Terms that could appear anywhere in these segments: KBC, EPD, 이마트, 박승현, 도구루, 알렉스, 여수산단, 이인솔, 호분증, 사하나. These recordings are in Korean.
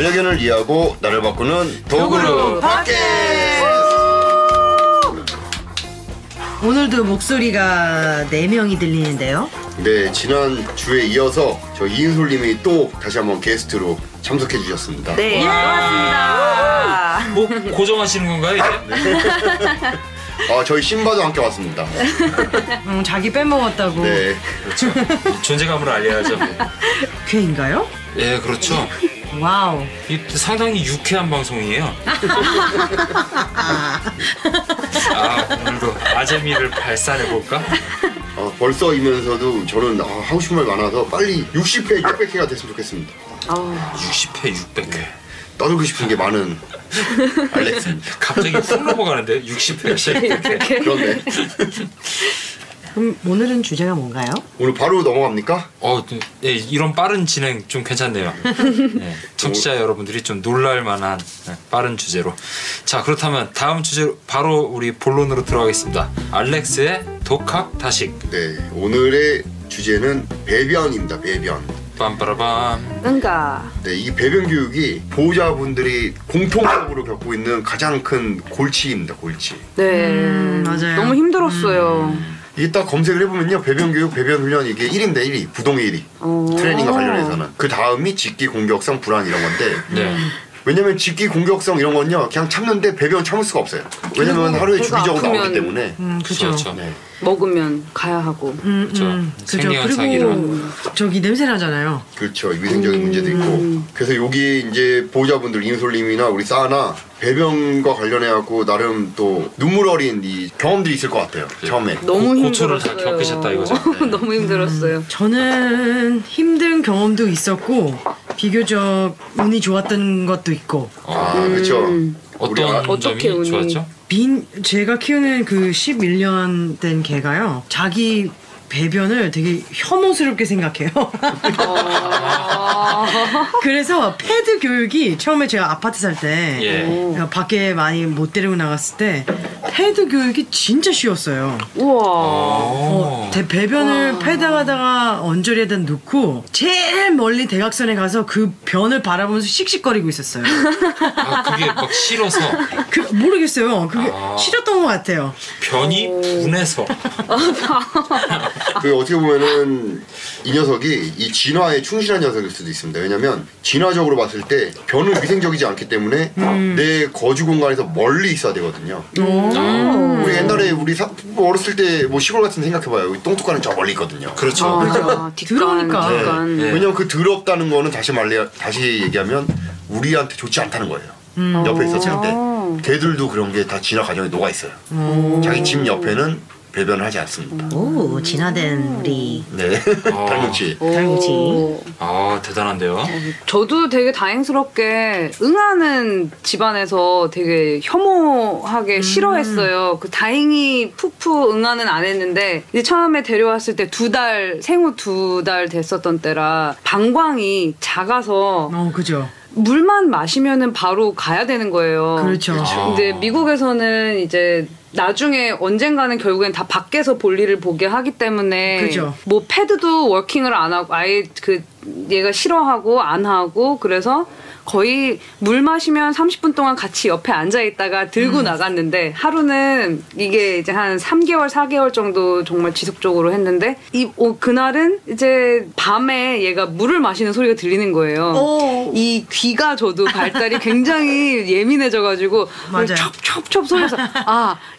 반려견을 이해하고 나를 바꾸는 도구루 팟캐스트! 오늘도 목소리가 4명이 들리는데요? 네, 지난주에 이어서 저 이인솔 님이 또 다시 한번 게스트로 참석해 주셨습니다. 네, 고맙습니다. 뭐 고정하시는 건가요, 이제? 아, 저희 신바도 함께 왔습니다. 자기 빼먹었다고. 네, 그렇죠. 존재감을 알려야죠. 괴인가요? 예, 네, 그렇죠. 와우. 상당히 유쾌한 방송이에요. 아, 오늘도 아재미를 발산해볼까? 아, 벌써이면서도 저는 하고 싶은 말 많아서 빨리 60회, 600회가 됐으면 좋겠습니다. 60회, 600회. 네. 떠들고 싶은 게 많은 알렉스입니다. 갑자기 훅 넘어가는데 60회, 600회. 그러네. 그럼 오늘은 주제가 뭔가요? 오늘 바로 넘어갑니까? 네, 이런 빠른 진행 좀 괜찮네요. 네, 청취자 여러분들이 좀 놀랄만한 빠른 주제로. 자, 그렇다면 다음 주제로 바로 우리 본론으로 들어가겠습니다. 알렉스의 독학 다식. 네, 오늘의 주제는 배변입니다. 배변. 빰빠라밤. 응가. 네, 이 배변 교육이 보호자분들이 공통적으로 겪고 있는 가장 큰 골치입니다. 골치. 네, 맞아요. 너무 힘들었어요. 이게 딱 검색을 해보면요, 배변교육, 배변훈련 이게 1위입니다. 1위. 부동의 1위. 트레이닝과 관련해서는. 그 다음이 직기, 공격성, 불안 이런 건데 네. 왜냐면 직기, 공격성 이런 건요 그냥 참는데 배변 참을 수가 없어요. 왜냐면 하루에 주기적으로 나오기 때문에. 그렇죠. 네. 먹으면 가야 하고. 그리고 저기 냄새 나잖아요. 그렇죠. 위생적인 문제도 있고. 그래서 여기 이제 보호자분들, 인솔님이나 우리 사하나 배변과 관련해갖고 나름 또 눈물 어린 이 경험들이 있을 것 같아요. 네. 처음에 너무 고초를 다 겪으셨다 이거죠. 네. 너무 힘들었어요. 저는 힘든 경험도 있었고 비교적 운이 좋았던 것도 있고. 그렇죠. 어떤 점이 좋았죠? 제가 키우는 그 11년 된 개가요, 자기 배변을 되게 혐오스럽게 생각해요. 그래서 패드 교육이 처음에 제가 아파트 살 때 밖에 많이 못 데리고 나갔을 때 패드 교육이 진짜 쉬웠어요. 우와. 배변을 패다가다가 언저리에다 놓고 제일 멀리 대각선에 가서 그 변을 바라보면서 씩씩거리고 있었어요. 아, 그게 막 싫어서? 모르겠어요. 그게 싫었던 것 같아요. 변이 분해서. 그 어떻게 보면은 이 녀석이 이 진화에 충실한 녀석일 수도 있습니다. 왜냐면 진화적으로 봤을 때 변은 위생적이지 않기 때문에 내 거주 공간에서 멀리 있어야 되거든요. 우리 옛날에 우리 어렸을 때 뭐 시골 같은 데 생각해봐요. 똥뚜까는 저 멀리 있거든요. 그렇죠. 더러우니까. 네. 왜냐면 그 더럽다는 거는 다시 얘기하면 우리한테 좋지 않다는 거예요. 옆에 있었을 때. 개들도 그런 게 다 진화 과정에 녹아 있어요. 자기 집 옆에는 배변을 하지 않습니다. 오, 진화된 우리. 네. 달구치. 아, 대단한데요. 저도 되게 다행스럽게 응하는 집안에서 되게 혐오하게 싫어했어요. 그 다행히 푸푸 응하는 안 했는데 이제 처음에 데려왔을 때 생후 2달 됐었던 때라 방광이 작아서. 그죠. 물만 마시면은 바로 가야 되는 거예요. 그렇죠. 근데 미국에서는 이제 나중에 언젠가는 결국엔 다 밖에서 볼일을 보게 하기 때문에 그죠. 뭐 패드도 워킹을 안 하고 아예 그 얘가 싫어하고 안 하고 그래서 거의 물 마시면 30분 동안 같이 옆에 앉아있다가 들고 나갔는데 하루는 이게 이제 한 3개월, 4개월 정도 정말 지속적으로 했는데 그날은 이제 밤에 얘가 물을 마시는 소리가 들리는 거예요. 이 귀가 저도 발달이 굉장히 예민해져가지고 첩첩첩 소리에서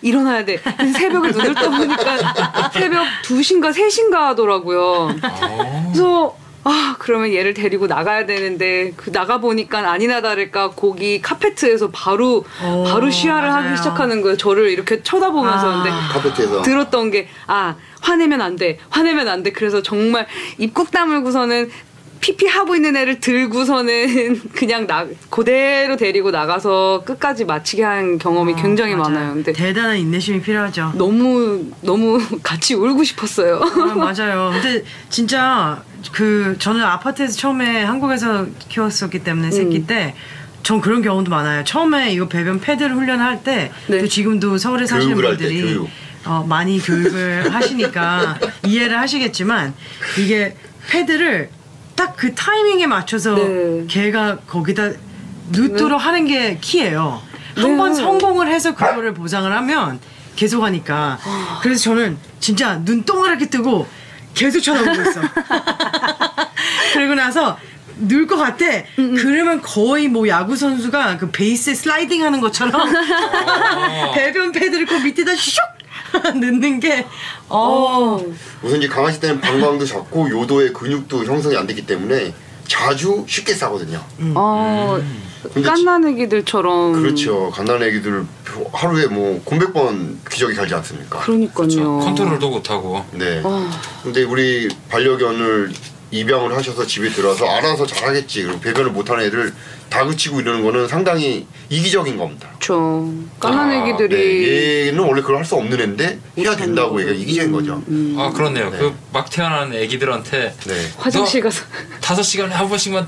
일어나야 돼. 새벽에 눈을 떠보니까 새벽 2시인가 3시인가 하더라고요. 그래서 그러면 얘를 데리고 나가야 되는데 나가보니까 아니나 다를까 거기 카페트에서 바로 시야를 하기 시작하는 거예요. 저를 이렇게 쳐다보면서. 근데 카페트에서 들었던 게 화내면 안 돼. 화내면 안 돼. 그래서 정말 입 꾹 다물고서는 피피하고 있는 애를 들고서는 그냥 그대로 데리고 나가서 끝까지 마치게 한 경험이 굉장히 많아요. 근데 대단한 인내심이 필요하죠. 너무 같이 울고 싶었어요. 맞아요. 근데 진짜 저는 아파트에서 처음에 한국에서 키웠었기 때문에 새끼 때 전 그런 경험도 많아요. 처음에 이거 배변 패드를 훈련할 때 또 지금도 서울에 사시는 분들이 많이 교육을 하시니까 이해를 하시겠지만 이게 패드를 딱 그 타이밍에 맞춰서 걔가 거기다 늦도록 하는 게 키예요. 한번 성공을 해서 그거를 보장을 하면 계속 하니까. 그래서 저는 진짜 눈 동그랗게 뜨고 계속 쳐다보고 있어. 그리고 나서 늘 것 같아. 그러면 거의 뭐 야구 선수가 그 베이스에 슬라이딩 하는 것처럼 배변 패드를 그 밑에다 슉 넣는 게. 우선 이제 강아지 때는 방광도 작고 요도의 근육도 형성이 안 되기 때문에 자주 쉽게 싸거든요. 갓난 애기들처럼. 그렇죠. 갓난 애기들 하루에 뭐 900번 기저귀 갈지 않습니까? 그러니까요. 그렇죠. 컨트롤도 못하고. 네. 근데 우리 반려견을 입양을 하셔서 집에 들어와서 알아서 잘하겠지, 그리고 배변을 못하는 애들 다그치고 이러는 거는 상당히 이기적인 겁니다. 그렇죠. 갓난 애기들이. 네. 얘는 원래 그걸 할 수 없는 애인데 해야 된다고 얘가 이기적인 거죠. 아 그렇네요. 네. 그 막 태어난 애기들한테 네. 화장실 가서 5시간에 한 번씩만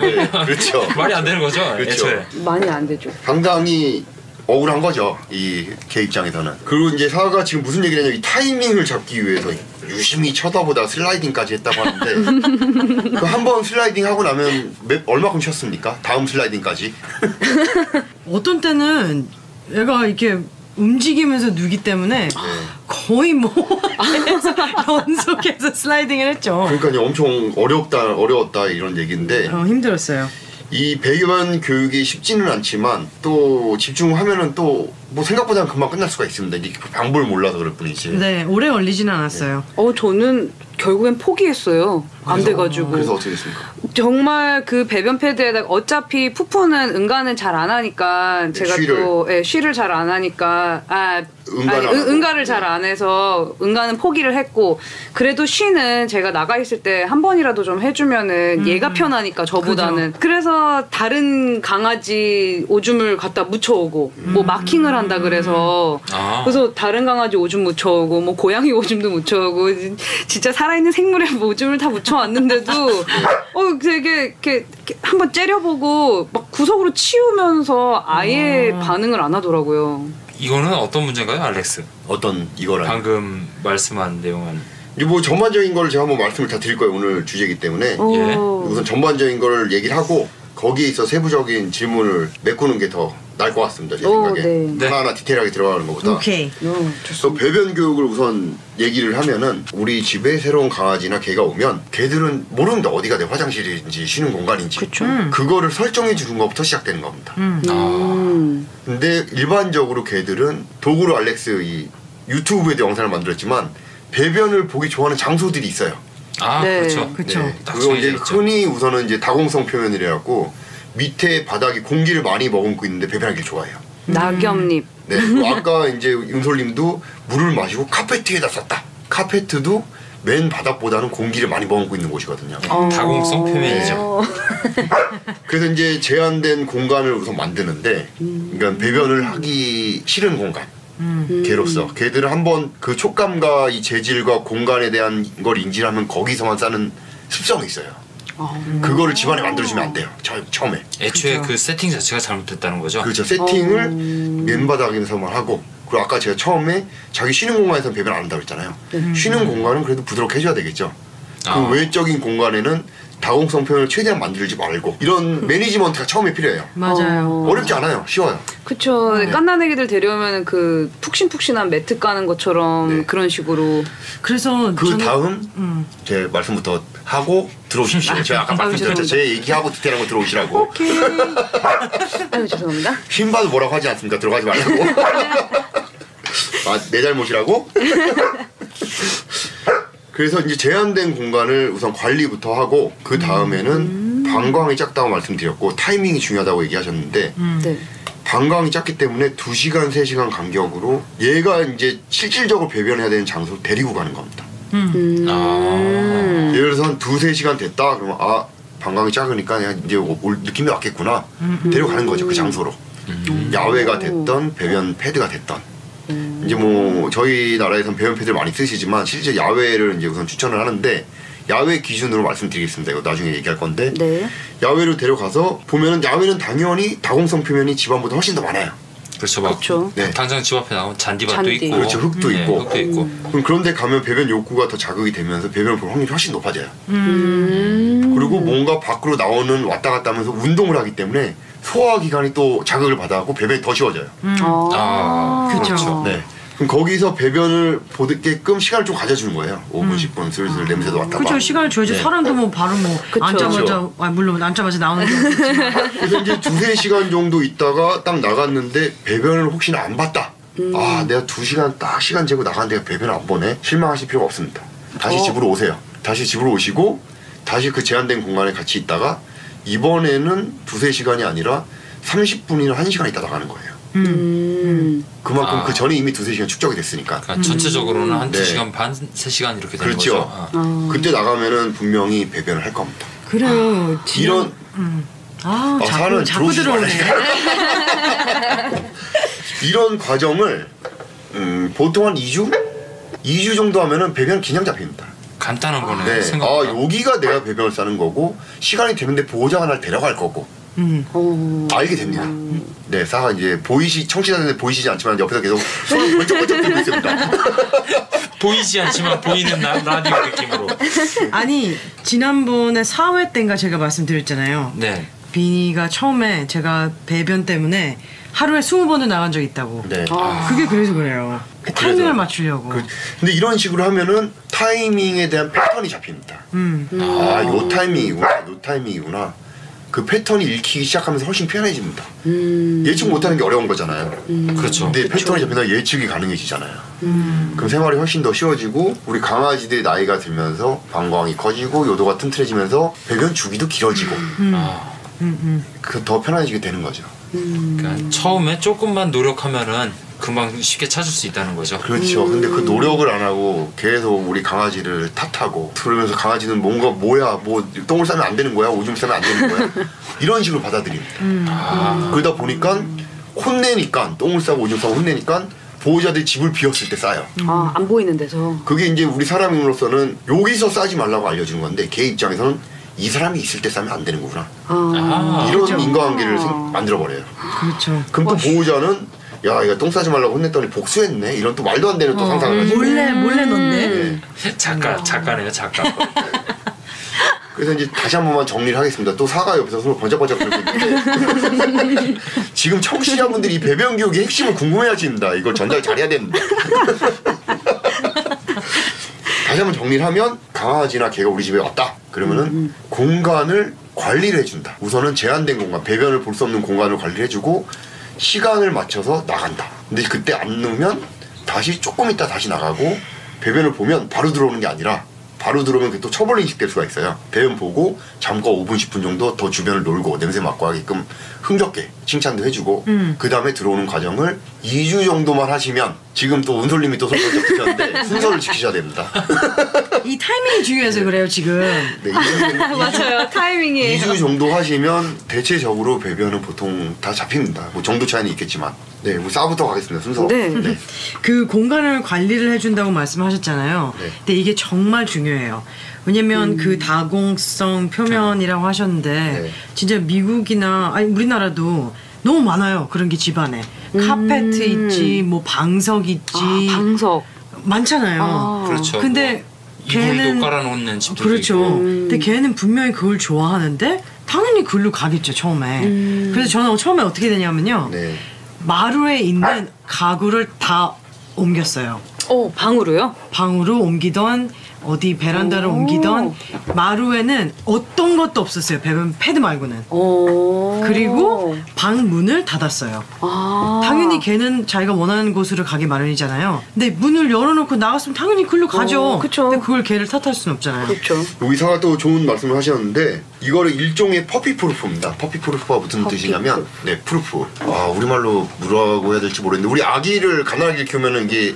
네. 그렇죠. 말이 안 되는 거죠. 그렇죠. 애초에. 많이 안 되죠. 상당히 억울한 거죠, 이 걔 입장에서는. 그리고 이제 사하가 지금 무슨 얘기를 하냐면 이 타이밍을 잡기 위해서 유심히 쳐다보다 슬라이딩까지 했다고 하는데 그 한 번 슬라이딩 하고 나면 얼마큼 쉬었습니까? 다음 슬라이딩까지? 어떤 때는 얘가 이렇게 움직이면서 누기 때문에 거의 뭐 연속해서 슬라이딩을 했죠. 그러니까 엄청 어려웠다 이런 얘기인데 힘들었어요. 이 배변 교육이 쉽지는 않지만 또 집중하면은 또 뭐 생각보다는 금방 끝날 수가 있습니다. 이게 방법을 몰라서 그럴 뿐이지. 네, 오래 걸리지는 않았어요. 네. 저는 결국엔 포기했어요. 안 돼가지고. 그래서 어떻게 됐습니까? 정말 그 배변 패드에다가 어차피 푸푸는 응가는 잘 안 하니까 제가 쉬를. 또 쉬를 잘 안 하니까 응가를 잘 안 해서 응가는 포기를 했고, 그래도 쉬는 제가 나가 있을 때 한 번이라도 좀 해주면은 얘가 편하니까 저보다는. 그죠. 그래서 다른 강아지 오줌을 갖다 묻혀오고 뭐 마킹을 한다 그래서 그래서 다른 강아지 오줌 묻혀오고 뭐 고양이 오줌도 묻혀오고 진짜 살아있는 생물의 오줌을 다 묻혀왔는데도 되게 이렇게 한번 째려보고 막 구석으로 치우면서 아예 반응을 안 하더라고요. 이거는 어떤 문제인가요, 알렉스? 어떤 이거라요? 방금 말씀한 내용은 뭐 전반적인 걸 제가 한번 말씀을 다 드릴 거예요. 오늘 주제이기 때문에 우선 전반적인 걸 얘기를 하고 거기에 있어 세부적인 질문을 메꾸는 게 더 나을 것 같습니다, 제 생각에. 네. 하나하나 디테일하게 들어가는 것보다. 오케이. 그래서 배변 교육을 우선 얘기를 하면은 우리 집에 새로운 강아지나 개가 오면 개들은 모릅니다. 어디가 내 화장실인지 쉬는 공간인지. 그쵸. 그거를 설정해 주는 것부터 시작되는 겁니다. 근데 일반적으로 개들은 도구로 알렉스 이 유튜브에도 영상을 만들었지만 배변을 보기 좋아하는 장소들이 있어요. 네. 그렇죠. 그렇죠. 네. 그리고 이제 흔히 우선은 이제 다공성 표현이라고 밑에 바닥이 공기를 많이 머금고 있는데 배변하기 좋아해요. 낙엽잎. 네. 아까 이제 인솔님도 물을 마시고 카페트에다 썼다. 카페트도 맨 바닥보다는 공기를 많이 머금고 있는 곳이거든요. 다공성 표면이죠. 네. 그래서 이제 제한된 공간을 우선 만드는데, 그러니까 배변을 하기 싫은 공간. 개로서 개들은 한번 그 촉감과 이 재질과 공간에 대한 걸 인지하면 거기서만 싸는 습성이 있어요. 그거를 집안에 만들어주면 안 돼요. 처음에. 애초에 그렇죠. 그 세팅 자체가 잘못됐다는 거죠. 그렇죠. 세팅을 맨바닥에서만 하고, 그리고 아까 제가 처음에 자기 쉬는 공간에서 배변 안 한다고 했잖아요. 쉬는 공간은 그래도 부드럽게 해줘야 되겠죠. 그 외적인 공간에는 다공성 표현을 최대한 만들지 말고, 이런 매니지먼트가 처음에 필요해요. 맞아요. 어렵지 않아요. 쉬워요. 그쵸. 갓난 애기들 데려오면 그 푹신푹신한 매트 까는 것처럼. 네. 그런 식으로. 그래서 그 다음 제 말씀부터 하고 들어오십시오. 제가 아까 말씀드렸죠. 제 얘기하고 디테일한 거 들어오시라고. 오케이. 아유 죄송합니다. 흰 봐도 뭐라고 하지 않습니까? 들어가지 말라고. 아, 내 잘못이라고? 그래서 이제 제한된 공간을 우선 관리부터 하고, 그 다음에는 방광이 작다고 말씀드렸고 타이밍이 중요하다고 얘기하셨는데 네. 방광이 작기 때문에 2시간, 3시간 간격으로 얘가 이제 실질적으로 배변해야 되는 장소로 데리고 가는 겁니다. 예를 들어서 한 2-3시간 됐다 그러면 아 방광이 작으니까 그냥 이제 올 느낌이 왔겠구나. 데려가는 거죠, 그 장소로. 야외가 됐던 배변 패드가 됐던. 이제 뭐 저희 나라에선 배변 패드를 많이 쓰시지만 실제 야외를 이제 우선 추천을 하는데, 야외 기준으로 말씀드리겠습니다. 이거 나중에 얘기할 건데. 네. 야외로 데려가서 보면은 야외는 당연히 다공성 표면이 집안보다 훨씬 더 많아요. 그렇죠. 그렇죠. 네. 당장 집 앞에 나오면 잔디밭도 잔디. 있고. 그렇죠. 흙도 있고. 네, 흙도 있고. 그럼 그런데 가면 배변 욕구가 더 자극이 되면서 배변을 볼 확률이 훨씬 높아져요. 그리고 뭔가 밖으로 나오는 왔다 갔다 하면서 운동을 하기 때문에 소화 기관이 또 자극을 받아갖고 배변이 더 쉬워져요. 아, 그렇죠. 네. 그럼 거기서 배변을 보게끔 시간을 좀 가져주는 거예요. 5분, 10분 슬슬 냄새도 왔다. 그렇죠. 시간을 줘야지. 네. 사람도 뭐 바로 뭐 앉자마자, 아, 물론 앉자마자 나오는 거. 그래서 이제 2~3시간 정도 있다가 딱 나갔는데 배변을 혹시나 안 봤다. 아, 내가 2시간 딱 시간 재고 나갔는데 배변을 안 보네. 실망하실 필요가 없습니다. 다시 집으로 오세요. 다시 집으로 오시고 다시 그 제한된 공간에 같이 있다가 이번에는 2~3시간이 아니라 30분이나 1시간 있다 나가는 거예요. 그만큼 그 전에 이미 2~3시간 축적이 됐으니까. 그러니까 전체적으로는 한 2시간 반, 3시간 이렇게 되는 그렇죠. 거죠. 그렇죠. 그때 나가면은 분명히 배변을 할 겁니다. 그래요. 이런 자꾸 들어오네. 이런 과정을 보통 한 2주 정도 하면은 배변 그냥 잡힙니다. 간단한 거네. 네. 생각보다. 아, 여기가 내가 배변을 싸는 거고 시간이 되는데 보호자가 날 데려갈 거고. 알게 됩니다. 네, 사하 이제 청취자들한테 보이시지 않지만 옆에서 계속 손을 번쩍번쩍 들고 있습니다. 보이지 않지만 보이는 라디오 느낌으로. 아니, 지난번에 4회 때인가 제가 말씀드렸잖아요. 네. 비니가 처음에 제가 배변 때문에 하루에 20번을 나간 적이 있다고. 네. 아. 그게 그래서 그래요. 그 타이밍을 맞추려고. 근데 이런 식으로 하면은 타이밍에 대한 패턴이 잡힙니다. 아, 요 타이밍이구나, 요 타이밍이구나. 그 패턴이 읽히기 시작하면서 훨씬 편해집니다. 예측 못하는 게 어려운 거잖아요. 그렇죠. 근데 그쵸. 패턴이 잡히다 예측이 가능해지잖아요. 그럼 생활이 훨씬 더 쉬워지고 우리 강아지들의 나이가 들면서 방광이 커지고 요도가 튼튼해지면서 배변 주기도 길어지고 그 더 편해지게 되는 거죠. 그러니까 처음에 조금만 노력하면은 금방 쉽게 찾을 수 있다는 거죠. 그렇죠. 근데 그 노력을 안 하고 계속 우리 강아지를 탓하고 그러면서 강아지는 뭔가 뭐야, 뭐 똥을 싸면 안 되는 거야, 오줌 싸면 안 되는 거야 이런 식으로 받아들입니다. 그러다 보니까 혼내니까 똥을 싸고 오줌 싸고 혼내니까 보호자들이 집을 비웠을 때 싸요. 아, 안 보이는 데서. 그게 이제 우리 사람으로서는 여기서 싸지 말라고 알려주는 건데 걔 입장에서는 이 사람이 있을 때 싸면 안 되는 거구나. 아, 이런 그렇죠. 인과관계를 만들어버려요. 그렇죠. 그럼 또 보호자는 야, 이거 똥 싸지 말라고 혼냈더니 복수했네. 이런 또 말도 안 되는 또 상상을 하지. 몰래 넣네. 네. 작가네요, 작가. 그래서 이제 다시 한 번만 정리를 하겠습니다. 또 사과 옆에서 손을 번쩍번쩍 들고 있는데 지금 청취자분들이 이 배변 교육의 핵심을 궁금해하십니다. 이걸 전달 잘해야 되는데. 다시 한번 정리를 하면 강아지나 개가 우리 집에 왔다. 그러면은 공간을 관리를 해준다. 우선은 제한된 공간, 배변을 볼 수 없는 공간을 관리를 해주고 시간을 맞춰서 나간다. 근데 그때 안 넣으면 다시 조금 있다 다시 나가고 배변을 보면 바로 들어오는 게 아니라 바로 들어오면 그게 또 처벌로 인식될 수가 있어요. 배변 보고 잠깐 5분 10분 정도 더 주변을 놀고 냄새 맡고 하게끔 흥겹게 칭찬도 해주고 그 다음에 들어오는 과정을 2주 정도만 하시면 지금 또 은솔님이 또 손을 잡으셨는데 순서를 지키셔야 됩니다. 이 타이밍이 중요해서 네. 그래요 지금. 네, 맞아요. 타이밍이에요. 2주 정도 하시면 대체적으로 배변은 보통 다 잡힙니다. 뭐 정도 차이는 있겠지만. 네, 뭐 싸부터 가겠습니다. 순서. 네. 네. 그 공간을 관리를 해준다고 말씀하셨잖아요. 네. 근데 이게 정말 중요해요. 왜냐면 그 다공성 표면이라고 하셨는데 네. 진짜 미국이나 아니 우리나라도 너무 많아요. 그런 게 집안에. 카페트 있지, 뭐 방석 있지. 아, 방석. 많잖아요. 아. 그렇죠. 근데 뭐. 걔는 깔아놓는 집도 그렇죠. 있고. 근데 걔는 분명히 그걸 좋아하는데 당연히 그걸로 가겠죠 처음에. 그래서 저는 처음에 어떻게 되냐면요 네. 마루에 있는 가구를 다 옮겼어요. 오, 방으로요? 방으로 옮기던 어디 베란다를 옮기던 마루에는 어떤 것도 없었어요. 배변 패드 말고는. 그리고 방 문을 닫았어요. 아. 당연히 걔는 자기가 원하는 곳으로 가기 마련이잖아요. 근데 문을 열어놓고 나갔으면 당연히 글로 가죠. 그쵸. 근데 그걸 걔를 탓할 수는 없잖아요. 그쵸. 여기서 또 좋은 말씀을 하셨는데 이거를 일종의 퍼피 프루프입니다. 퍼피 프루프가 무슨 뜻이냐면 프루프. 네, 프루프. 아, 우리말로 뭐라고 해야 될지 모르겠는데 우리 아기를 가난하게 키우면은 이게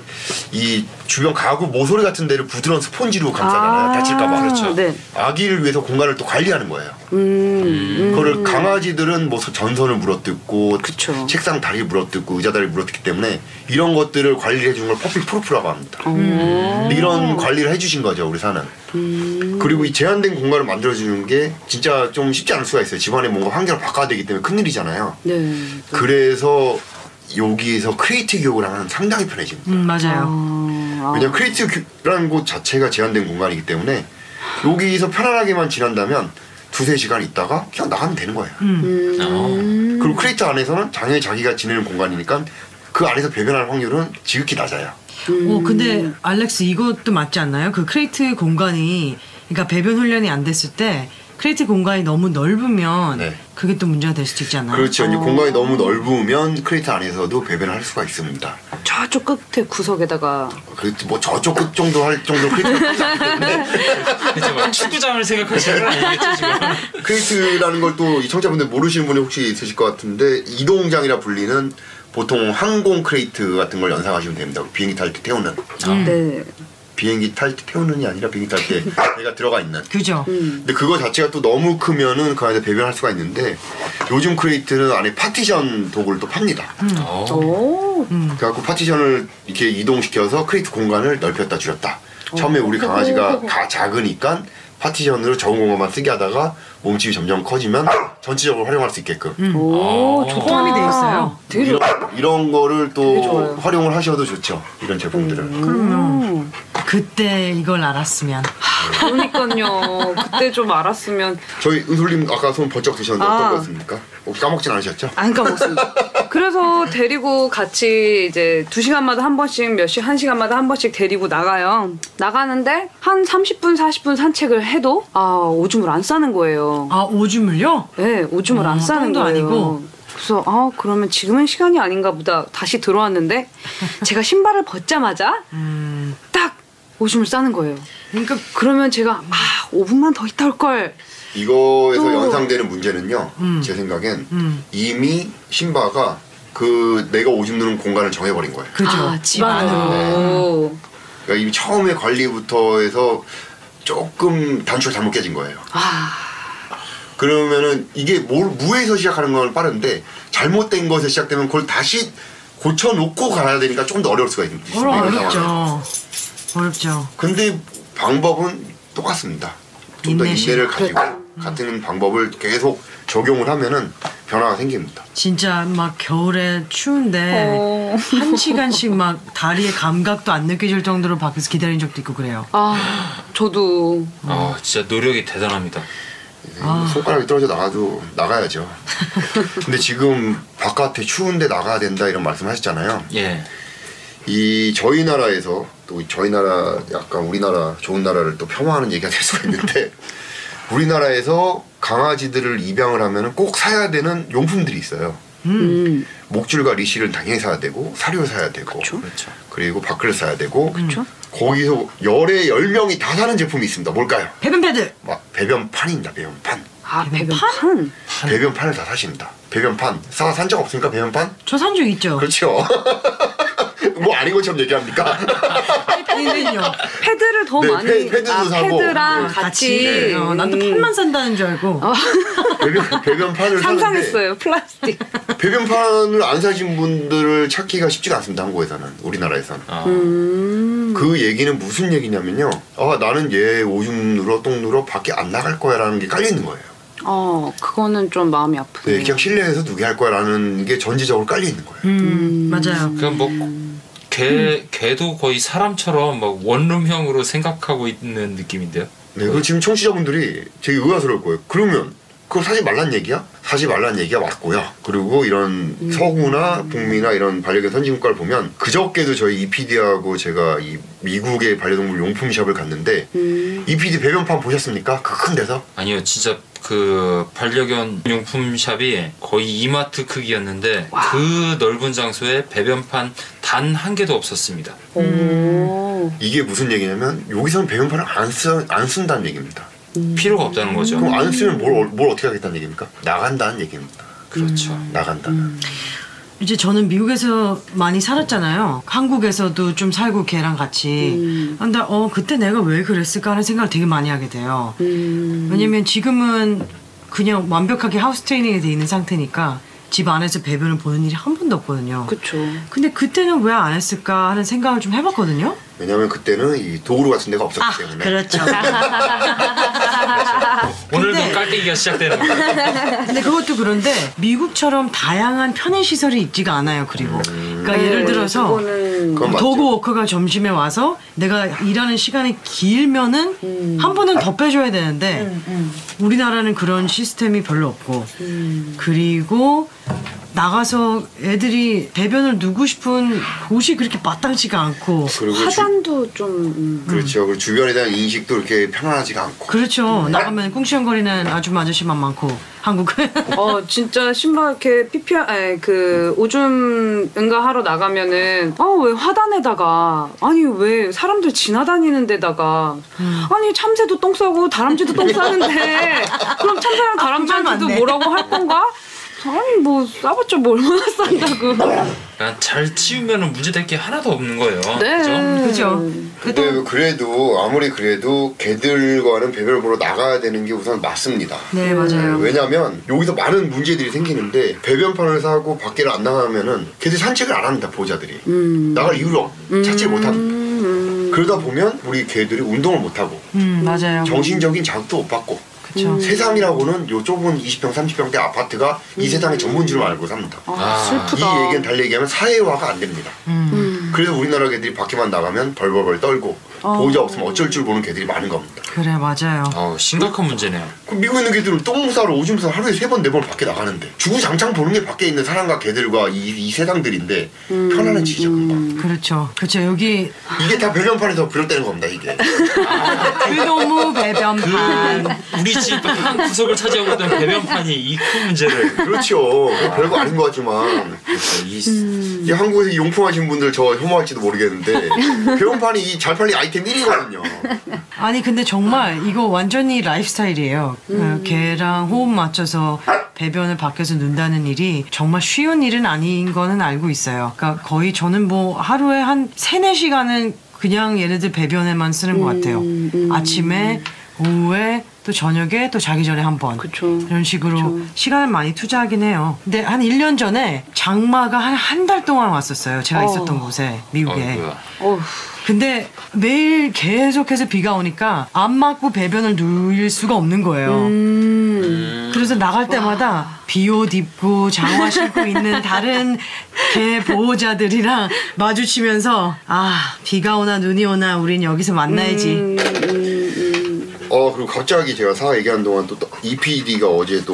이 주변 가구 모서리 같은 데를 부드러운 스폰지로 감싸잖아요. 다칠까봐. 그렇죠. 네. 아기를 위해서 공간을 또 관리하는 거예요. 그거를 강아지들은 뭐 전선을 물어뜯고 그쵸. 책상 다리를 물어뜯고 의자 다리를 물어뜯기 때문에 이런 것들을 관리해 주는 걸 퍼피 프루프라고 합니다. 이런 관리를 해주신 거죠 우리 사는. 그리고 이 제한된 공간을 만들어주는 게 진짜 좀 쉽지 않을 수가 있어요. 집안에 뭔가 환경을 바꿔야 되기 때문에 큰일이잖아요. 네. 그래서 여기에서 크리에이트 교육을 하면 상당히 편해집니다. 맞아요. 왜냐면 크리에이트 교육이라는 곳 자체가 제한된 공간이기 때문에 여기서 편안하게만 지낸다면 두세 시간 있다가 그냥 나가면 되는 거예요. 그리고 크레이트 안에서는 당연히 자기가 지내는 공간이니까 그 안에서 배변할 확률은 지극히 낮아요. 근데 알렉스 이것도 맞지 않나요? 그 크레이트 공간이, 그러니까 배변 훈련이 안 됐을 때 크레이트 공간이 너무 넓으면 네. 그게 또 문제가 될 수도 있잖아요. 그렇죠. 공간이 너무 넓으면 크레이트 안에서도 배변을 할 수가 있습니다. 저쪽 끝에 구석에다가 뭐 저쪽 끝 정도 할 정도 크레이트가 크지 않기 때문에 그렇죠. 뭐 축구장을 생각하시면 알겠죠 지금. 크레이트라는 걸 또 청자분들 모르시는 분이 혹시 있으실 것 같은데 이동장이라 불리는 보통 항공 크레이트 같은 걸 연상하시면 됩니다. 비행기 탈 때 태우는. 네. 비행기 탈 때 태우는이 아니라 비행기 탈 때 배가 들어가 있는. 그죠. 근데 그거 자체가 또 너무 크면은 그 안에 배변할 수가 있는데 요즘 크레이트는 안에 파티션 도구를 또 팝니다. 오. 그래갖고 파티션을 이렇게 이동시켜서 크레이트 공간을 넓혔다 줄였다. 처음에 우리 강아지가 다 작으니까 파티션으로 적은 공간만 쓰게 하다가 몸집이 점점 커지면 전체적으로 활용할 수 있게끔. 오, 포함이 돼 있어요. 되게 이런 거를 또 활용을 하셔도 좋죠. 이런 제품들은. 그럼요. 그때 이걸 알았으면. 그러니까요. 그때 좀 알았으면. 저희 은솔님 아까 손 번쩍 드셨는데 어떤 거였습니까? 혹시 까먹진 않으셨죠? 안 까먹습니다. 그래서 데리고 같이 이제 2시간마다 한 번씩 몇 시, 1시간마다 한 번씩 데리고 나가요. 나가는데 한 30분, 40분 산책을 해도 오줌을 안 싸는 거예요. 아, 오줌을요? 네, 오줌을 안 싸는 거예요. 아니고. 그래서 그러면 지금은 시간이 아닌가 보다 다시 들어왔는데 제가 신발을 벗자마자 딱 오줌을 싸는 거예요. 그러니까 그러면 제가 5분만 더 있다 올 걸. 이거에서 연상되는 문제는요. 제 생각엔 이미 신바가 그 내가 오줌 누는 공간을 정해버린 거예요. 그죠. 집 안으로. 네. 그러니까 이미 처음에 관리부터 해서 조금 단추가 잘못 깨진 거예요. 그러면은 이게 무에서 시작하는 건 빠른데 잘못된 것에 시작되면 그걸 다시 고쳐놓고 가야 되니까 조금 더 어려울 수가 있습니다. 어렵죠. 근데 방법은 똑같습니다. 좀 더 인내를 가지고 같은 방법을 계속 적용을 하면은 변화가 생깁니다. 진짜 막 겨울에 추운데 한 시간씩 막 다리의 감각도 안 느껴질 정도로 밖에서 기다린 적도 있고 그래요. 저도. 진짜 노력이 대단합니다. 손가락이 떨어져 나가도 나가야죠. 근데 지금 바깥에 추운데 나가야 된다 이런 말씀하셨잖아요. 예. 이 저희 나라에서 또 저희 나라 약간 우리나라 좋은 나라를 또 폄하하는 얘기가 될 수가 있는데 우리나라에서 강아지들을 입양을 하면은 꼭 사야 되는 용품들이 있어요. 목줄과 리쉬를 당연히 사야 되고 사료 사야 되고 그쵸? 그리고 바크를 사야 되고 그쵸? 거기서 열에 10명이 다 사는 제품이 있습니다. 뭘까요? 배변패드! 배변판입니다. 배변판. 배변판? 배변판을 다 사십니다. 배변판. 산 적 없습니까? 배변판? 저 산 적 있죠. 그렇죠. 뭐 아닌 것처럼 얘기합니까? 패드는요? 패드를 더 많이 패드도 사고 패드랑 같이 네. 난 또 판만 산다는 줄 알고 배변판을 상상했어요. 플라스틱 배변판을 안 사신 분들을 찾기가 쉽지가 않습니다. 한국에서는 우리나라에서는 그 얘기는 무슨 얘기냐면요 나는 얘 오줌 누러 똥 누러 밖에 안 나갈 거야 라는 게 깔려있는 거예요. 그거는 좀 마음이 아프네요. 네, 그냥 실내에서 누게 할 거야 라는 게 전지적으로 깔려있는 거예요. 맞아요. 그럼 뭐 걔도 거의 사람처럼 막 원룸형으로 생각하고 있는 느낌인데요. 네, 그 지금 청취자분들이 되게 의아스러울 거예요. 그러면 그거 사지 말란 얘기야? 사지 말란 얘기가 맞고요. 그리고 이런 서구나 북미나 이런 반려견 선진국가를 보면 그저께도 저희 EPD하고 제가 이 미국의 반려동물 용품샵을 갔는데 EPD 배변판 보셨습니까? 그 큰 데서? 아니요, 진짜 그 반려견 용품샵이 거의 이마트 크기였는데 와. 그 넓은 장소에 배변판 단 한 개도 없었습니다. 이게 무슨 얘기냐면 여기서는 배변판을 안 쓴다는 얘기입니다. 필요가 없다는 거죠. 그럼 안 쓰면 뭘 어떻게 하겠다는 얘기입니까? 나간다는 얘기입니다. 그렇죠. 나간다. 이제 저는 미국에서 많이 살았잖아요. 한국에서도 좀 살고 걔랑 같이. 근데 그때 내가 왜 그랬을까 하는 생각을 되게 많이 하게 돼요. 왜냐면 지금은 그냥 완벽하게 하우스 트레이닝이 돼 있는 상태니까 집 안에서 배변을 보는 일이 한 번도 없거든요. 그렇죠. 근데 그때는 왜 안 했을까 하는 생각을 좀 해봤거든요. 왜냐면 그때는 이 도구로 같은 데가 없었기 때문에. 그렇죠. 오늘도 깔때기가 시작되는 거예요. 근데 그것도 그런데 미국처럼 다양한 편의시설이 있지가 않아요. 그리고 그러니까 예를 들어서 도그워커가 점심에 와서 내가 일하는 시간이 길면은 한 번은 더 빼줘야 되는데 우리나라는 그런 시스템이 별로 없고 그리고 나가서 애들이 배변을 누고 싶은 곳이 그렇게 마땅치가 않고 화장도 좀 그렇죠. 그리고 주변에 대한 인식도 이렇게 편안하지가 않고 그렇죠. 나가면 꿍시렁거리는 아줌마 아저씨만 많고 한국은 진짜 신발 이렇게 오줌 응가하러 나가면은 왜 화단에다가 아니 왜 사람들 지나다니는 데다가 아니 참새도 똥 싸고 다람쥐도 똥 싸는데 그럼 참새랑 다람쥐한테도 뭐라고 할 건가? 아니 뭐 싸봤자 뭐 얼마나 싼다고. 잘 치우면 문제될 게 하나도 없는 거예요. 네. 그죠? 근데 그래도 아무리 그래도 개들과는 배변을 보러 나가야 되는 게 우선 맞습니다. 네 맞아요. 왜냐면 여기서 많은 문제들이 생기는데 배변판을 사고 밖에를 안 나가면은 걔들 산책을 안 합니다. 보호자들이. 나갈 이유로 찾지를 못합니다. 그러다 보면 우리 개들이 운동을 못하고 맞아요. 정신적인 자극도 못 받고 세상이라고는 요 좁은 20평, 30평대 아파트가 이 세상의 전부인 줄 알고 삽니다. 슬프다. 이 얘기는 달리 얘기하면 사회화가 안 됩니다. 그래서 우리나라 개들이 밖에만 나가면 벌벌벌 떨고 보호자 없으면 어쩔 줄 모르는 개들이 많은 겁니다. 그래 맞아요. 심각한 문제네요. 미국에 있는 개들은 똥 싸러 오줌 싸러 하루에 3번 4번 밖에 나가는데 주구장창 보는 게 밖에 있는 사람과 개들과 이 세상들인데 편안해지죠 금방. 그렇죠. 그렇죠. 여기 이게 다 배변판에서 비롯되는 겁니다 이게. 너무 배변판. 우리 집 한 구석을 차지하고 있던 배변판이 이 큰 문제를. 그렇죠. 별거 아닌 것 같지만 이 한국에서 용품하신 분들 저 혐오할지도 모르겠는데 배변판이 이 잘 팔린 아이템 1위거든요. 아니 근데 정말 이거 완전히 라이프스타일이에요. 개랑 호흡 맞춰서 배변을 밖에서 넣는다는 일이 정말 쉬운 일은 아닌 거는 알고 있어요. 그러니까 거의 저는 뭐 하루에 한 3~4시간은 그냥 얘네들 배변에만 쓰는 것 같아요. 아침에 오후에 또 저녁에 또 자기 전에 한 번 이런 식으로 시간을 많이 투자하긴 해요. 근데 한 1년 전에 장마가 한 달 동안 왔었어요. 제가 있었던 곳에 미국에. 근데 매일 계속해서 비가 오니까 안 맞고 배변을 누릴 수가 없는 거예요. 그래서 나갈 때마다 비옷 입고 장화 신고 있는 다른 개 보호자들이랑 마주치면서 비가 오나 눈이 오나 우린 여기서 만나야지. 그리고 갑자기 제가 사하 얘기하는 동안 또 EPD가 어제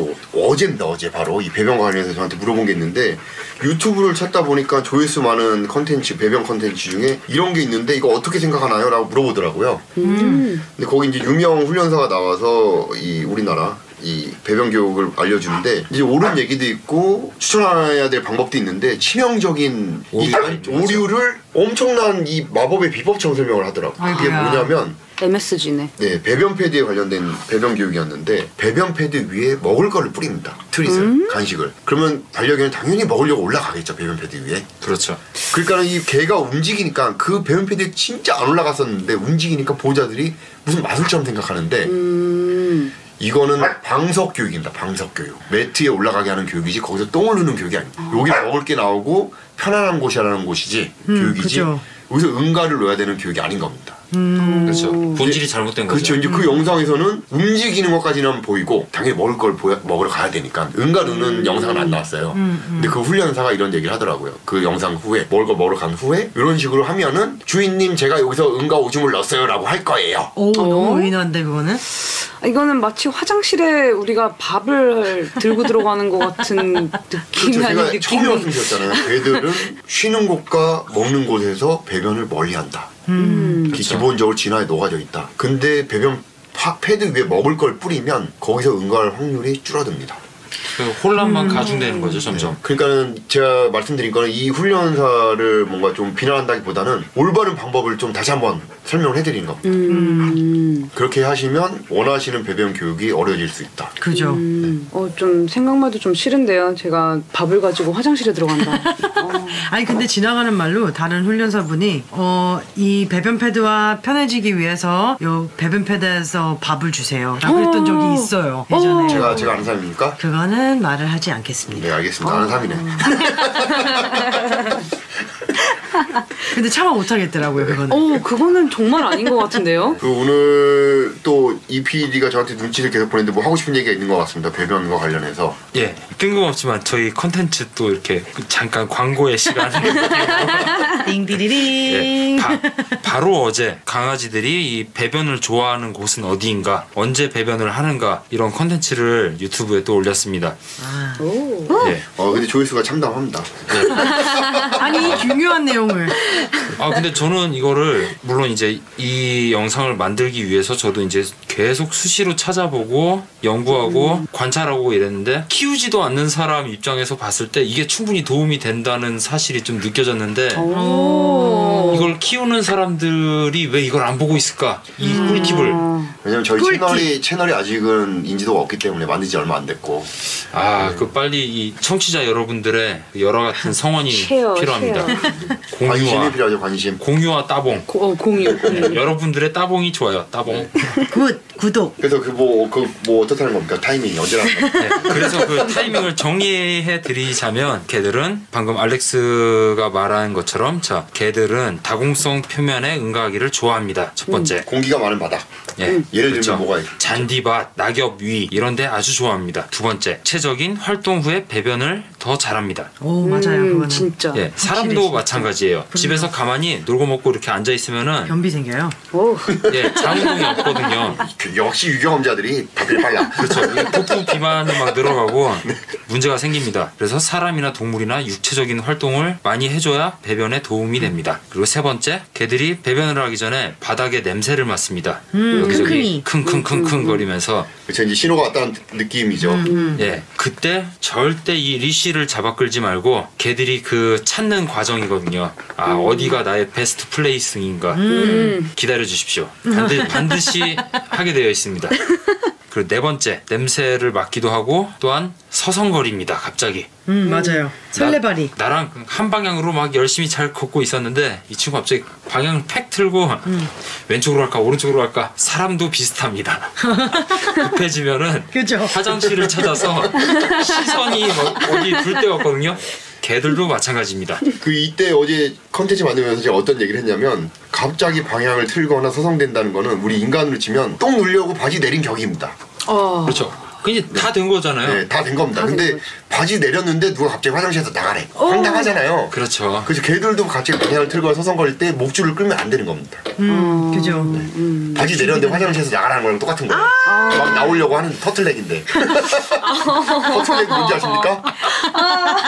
바로 이 배변 관련해서 저한테 물어본 게 있는데 유튜브를 찾다 보니까 조회수 많은 컨텐츠, 배변 컨텐츠 중에 이런 게 있는데 이거 어떻게 생각하나요? 라고 물어보더라고요. 근데 거기 이제 유명 훈련사가 나와서 이 우리나라 이 배변 교육을 알려주는데 이제 옳은 얘기도 있고 추천해야 될 방법도 있는데 치명적인 오류를 엄청난 이 마법의 비법처럼 설명을 하더라고요. 그게 뭐냐면 MSG네. 네, 배변 패드에 관련된 배변 교육이었는데 배변 패드 위에 먹을 거를 뿌립니다. 트릿을, 간식을. 그러면 반려견은 당연히 먹으려고 올라가겠죠, 배변 패드 위에. 그렇죠. 그러니까 이 개가 움직이니까 그 배변 패드에 진짜 안 올라갔었는데 움직이니까 보호자들이 무슨 마술처럼 생각하는데 이거는 방석 교육입니다. 방석 교육. 매트에 올라가게 하는 교육이지 거기서 똥을 누는 교육이 아닙니다. 여기 먹을 게 나오고 편안한 곳이라는 곳이지 교육이지 그쵸. 여기서 응가를 넣어야 되는 교육이 아닌 겁니다. 그렇죠. 본질이 잘못된 거죠. 그렇죠. 이제 그 영상에서는 움직이는 것까지는 보이고 당연히 먹을 걸 먹으러 가야 되니까 응가 넣는 영상은 안 나왔어요. 근데 그 훈련사가 이런 얘기를 하더라고요. 그 영상 후에 먹을 걸 먹으러 간 후에 이런 식으로 하면은 주인님 제가 여기서 응가 오줌을 넣었어요 라고 할 거예요. 너무 의인한데 그거는? 이거는 마치 화장실에 우리가 밥을 들고 들어가는 것 같은 느낌이 아닌 느낌이. 처음에 말씀드렸잖아요. 개들은 쉬는 곳과 먹는 곳에서 배변을 멀리한다. 기본적으로 진화에 녹아져 있다. 근데 배변 패드 위에 먹을 걸 뿌리면 거기서 응가할 확률이 줄어듭니다. 혼란만 가중되는 거죠 점점. 네. 그러니까 제가 말씀드린 거는 이 훈련사를 뭔가 좀 비난한다기보다는 올바른 방법을 좀 다시 한번 설명을 해드리는 겁니다. 그렇게 하시면 원하시는 배변 교육이 어려워질 수 있다. 그죠. 네. 좀 생각만 해도 좀 싫은데요. 제가 밥을 가지고 화장실에 들어간다. 아니 근데 지나가는 말로 다른 훈련사분이 이 배변 패드와 편해지기 위해서 요 배변 패드에서 밥을 주세요 라고 했던 적이 있어요. 예전에. 제가 아는 사람입니까? 그거는 말을 하지 않겠습니다. 네 알겠습니다. 아는 사람이네. 근데 참아 못하겠더라고요 그거는. 오, 그거는 정말 아닌 것 같은데요. 그 오늘 또 EPD가 저한테 눈치를 계속 보냈는데 뭐 하고 싶은 얘기가 있는 것 같습니다. 배변과 관련해서. 예, 뜬금없지만 저희 컨텐츠 또 이렇게 잠깐 광고의 시간을 띵디리링. 예, 바로 어제 강아지들이 이 배변을 좋아하는 곳은 어디인가, 언제 배변을 하는가, 이런 컨텐츠를 유튜브에 또 올렸습니다. 아. 오. 예. 근데 조회수가 참담합니다. 예. 아니 중요한 내용을. 아 근데 저는 이거를 물론 이제 이 영상을 만들기 위해서 저도 이제 계속 수시로 찾아보고 연구하고 관찰하고 이랬는데, 키우지도 않는 사람 입장에서 봤을 때 이게 충분히 도움이 된다는 사실이 좀 느껴졌는데, 이걸 키우는 사람들이 왜 이걸 안 보고 있을까? 이 꿀팁을. 왜냐면 저희 꿀팁. 채널이 아직은 인지도가 없기 때문에 만든 지 얼마 안 됐고. 아, 그 빨리 이 청취자 여러분들의 열화 같은 성원이 필요합니다. 공유와 필요하죠, 관심. 공유와 따봉. 공유. 네, 여러분들의 따봉이 좋아요. 따봉. 굿. 구독. 그래서 그 뭐 어떻다는 겁니까? 타이밍이 언제라는 겁니까? 네, 그래서 그 타이밍을 정리해 드리자면, 개들은 방금 알렉스가 말한 것처럼, 자, 개들은 다공성 표면에 응가하기를 좋아합니다. 첫 번째. 공기가 많은 바닥. 예, 예를 들면 뭐가 있죠? 잔디밭, 낙엽 위 이런 데 아주 좋아합니다. 두 번째, 체적인 활동 후에 배변을 더 잘합니다. 오, 맞아요. 그거는 진짜. 예, 사람도 진짜. 마찬가지예요. 그럼요. 집에서 가만히 놀고 먹고 이렇게 앉아 있으면은 변비 생겨요. 오. 예, 자운동이 없거든요. 역시 유경험자들이 답변이 빨라. 그렇죠. 폭풍 비만이 막 늘어가고 문제가 생깁니다. 그래서 사람이나 동물이나 육체적인 활동을 많이 해줘야 배변에 도움이 됩니다. 그리고 세 번째, 개들이 배변을 하기 전에 바닥에 냄새를 맡습니다. 여기저기 킁킁킁킁 거리면서. 그쵸, 이제 신호가 왔다는 느낌이죠. 예, 그때 절대 이 리쉬를 잡아 끌지 말고 개들이 그 찾는 과정이거든요. 아, 어디가 나의 베스트 플레이스인가. 기다려 주십시오. 반드시 하게 되어 있습니다. 그리고 네 번째, 냄새를 맡기도 하고 또한 서성거립니다. 갑자기. 맞아요. 설레발이. 나랑 한 방향으로 막 열심히 잘 걷고 있었는데 이 친구 갑자기 방향을 팩 틀고 왼쪽으로 갈까 오른쪽으로 갈까. 사람도 비슷합니다. 급해지면은 그죠? 화장실을 찾아서 시선이 어디 둘 데 없거든요. 개들도 마찬가지입니다. 그 이때 어제 컨텐츠 만들면서 제가 어떤 얘기를 했냐면, 갑자기 방향을 틀거나 서성된다는 거는 우리 인간으로 치면 똥 누려고 바지 내린 격입니다. 그렇죠. 근데 다 된 거잖아요. 네, 다 된 겁니다. 다 근데 바지 내렸는데 누가 갑자기 화장실에서 나가래. 황당하잖아요. 그렇죠. 그래서 개들도 갑자기 방향을 틀거나 서성거릴 때 목줄을 끌면 안 되는 겁니다. 그죠. 네. 바지 내렸는데 화장실에서 나가라는 거랑 똑같은 거예요. 막 나오려고 하는 터틀넥인데. 터틀넥 뭔지 아십니까?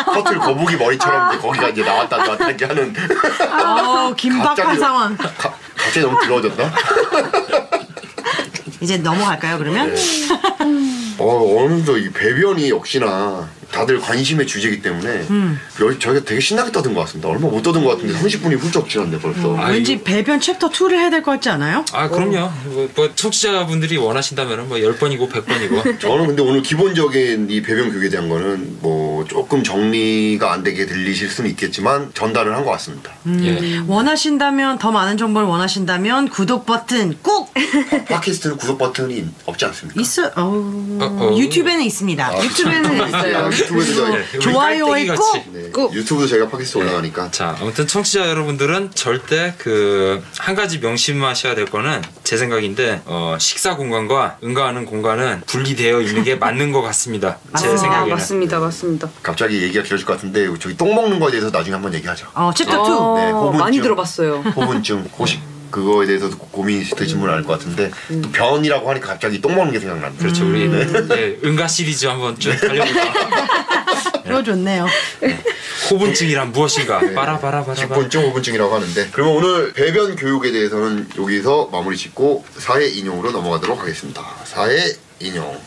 터틀 거북이 머리처럼 이제 거기가 이제 나왔다 나왔다 이렇게 하는. 긴박한 상황. 갑자기 너무 더러워졌나? 이제 넘어갈까요 그러면? 네. 오늘도 이 배변이 역시나 다들 관심의 주제이기 때문에 저희가 되게 신나게 떠든 것 같습니다. 얼마 못 떠든 것 같은데 30분이 훌쩍 지났네 벌써. 왠지 이거... 배변 챕터 2를 해야 될 것 같지 않아요? 아 그럼요. 뭐 청취자분들이 원하신다면 뭐 10번이고 100번이고 저는 근데 오늘 기본적인 이 배변 교육에 대한 거는 뭐 조금 정리가 안 되게 들리실 수는 있겠지만 전달을 한 것 같습니다. 예. 원하신다면, 더 많은 정보를 원하신다면 구독 버튼 꾹! 팟캐스트는 구독 버튼이 없지 않습니까? 있어요. 유튜브에는 있습니다. 유튜브에는 있어요. 유튜브에도 좋아요에 꼭! 유튜브도 저희가 팟캐스트 올라가니까. 자, 아무튼 청취자 여러분들은 절대 그 한 가지 명심하셔야 될 거는, 제 생각인데 식사 공간과 응가하는 공간은 분리되어 있는 게 맞는 것 같습니다. 제 생각에는. 맞습니다. 맞습니다. 갑자기 얘기가 길어질 것 같은데 저기 똥 먹는 거에 대해서 나중에 한번 얘기하죠. 챕터 2! 네, 호분증, 많이 들어봤어요. 호분증, 고식. 그거에 대해서도 고민이 되신 분은 알 것 같은데, 또 변이라고 하니까 갑자기 똥 먹는 게 생각난다. 그렇죠. 우리 네, 응가 시리즈 한번 좀 달려볼까. 그거 좋네요. 네. 호분증이란 무엇인가? 빠라바라바라. 10번쯤 호분증이라고 하는데, 그러면 오늘 배변 교육에 대해서는 여기서 마무리 짓고 사회 인용으로 넘어가도록 하겠습니다. 사회 인용.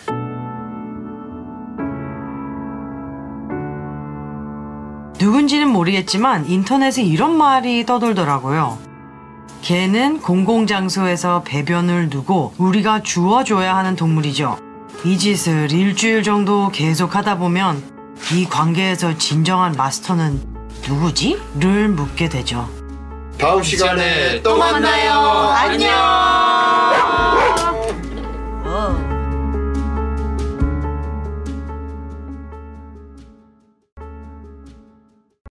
누군지는 모르겠지만 인터넷에 이런 말이 떠돌더라고요. 개는 공공장소에서 배변을 두고 우리가 주워줘야 하는 동물이죠. 이 짓을 일주일 정도 계속하다 보면 이 관계에서 진정한 마스터는 누구지? 를 묻게 되죠. 다음 시간에 또 만나요. 안녕.